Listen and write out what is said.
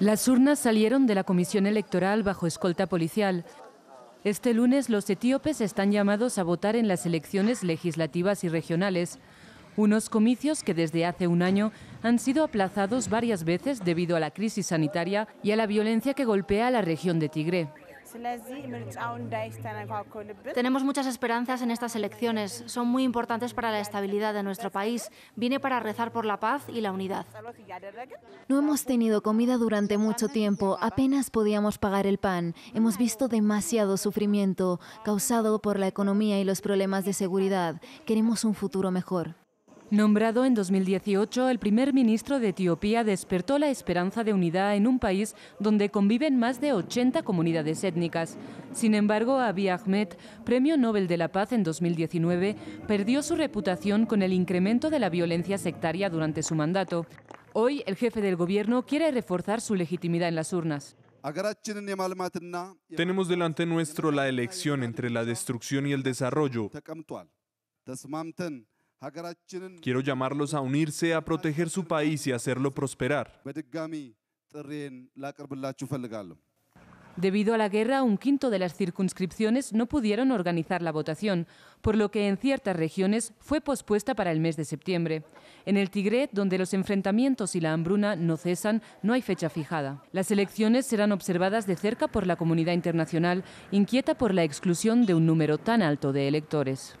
Las urnas salieron de la Comisión Electoral bajo escolta policial. Este lunes los etíopes están llamados a votar en las elecciones legislativas y regionales, unos comicios que desde hace un año han sido aplazados varias veces debido a la crisis sanitaria y a la violencia que golpea a la región de Tigré. Tenemos muchas esperanzas en estas elecciones, son muy importantes para la estabilidad de nuestro país, viene para rezar por la paz y la unidad. No hemos tenido comida durante mucho tiempo, apenas podíamos pagar el pan, hemos visto demasiado sufrimiento causado por la economía y los problemas de seguridad, queremos un futuro mejor. Nombrado en 2018, el primer ministro de Etiopía despertó la esperanza de unidad en un país donde conviven más de 80 comunidades étnicas. Sin embargo, Abiy Ahmed, Premio Nobel de la Paz en 2019, perdió su reputación con el incremento de la violencia sectaria durante su mandato. Hoy, el jefe del gobierno quiere reforzar su legitimidad en las urnas. Tenemos delante nuestro la elección entre la destrucción y el desarrollo. Quiero llamarlos a unirse, a proteger su país y hacerlo prosperar. Debido a la guerra, un quinto de las circunscripciones no pudieron organizar la votación, por lo que en ciertas regiones fue pospuesta para el mes de septiembre. En el Tigré, donde los enfrentamientos y la hambruna no cesan, no hay fecha fijada. Las elecciones serán observadas de cerca por la comunidad internacional, inquieta por la exclusión de un número tan alto de electores.